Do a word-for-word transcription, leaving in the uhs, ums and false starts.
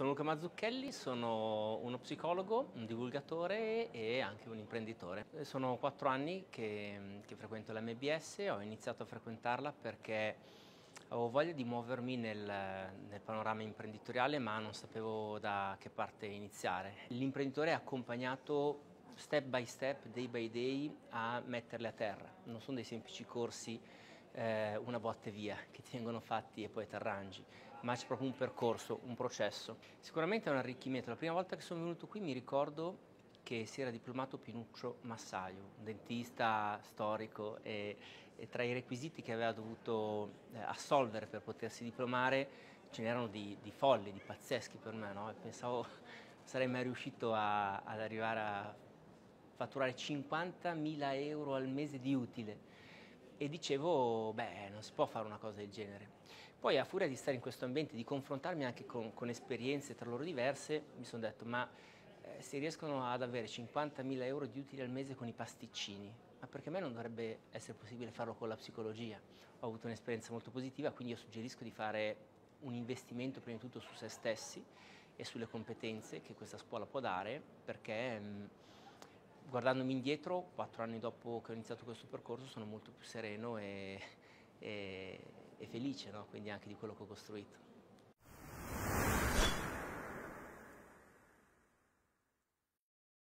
Sono Luca Mazzucchelli, sono uno psicologo, un divulgatore e anche un imprenditore. Sono quattro anni che, che frequento l'M B S, ho iniziato a frequentarla perché avevo voglia di muovermi nel, nel panorama imprenditoriale, ma non sapevo da che parte iniziare. L'imprenditore ha accompagnato step by step, day by day, a metterle a terra. Non sono dei semplici corsi eh, una botta e via, che ti vengono fatti e poi ti arrangi, ma c'è proprio un percorso, un processo. Sicuramente è un arricchimento. La prima volta che sono venuto qui mi ricordo che si era diplomato Pinuccio Massaio, un dentista storico, e, e tra i requisiti che aveva dovuto eh, assolvere per potersi diplomare ce n'erano di, di folli, di pazzeschi per me, no? E pensavo sarei mai riuscito a, ad arrivare a fatturare cinquantamila euro al mese di utile. E dicevo, beh, non si può fare una cosa del genere. Poi, a furia di stare in questo ambiente, di confrontarmi anche con, con esperienze tra loro diverse, mi sono detto, ma eh, se riescono ad avere cinquantamila euro di utili al mese con i pasticcini, ma perché a me non dovrebbe essere possibile farlo con la psicologia? Ho avuto un'esperienza molto positiva, quindi io suggerisco di fare un investimento prima di tutto su se stessi e sulle competenze che questa scuola può dare, perché... Mh, Guardandomi indietro, quattro anni dopo che ho iniziato questo percorso, sono molto più sereno e, e, e felice, no? Quindi anche di quello che ho costruito.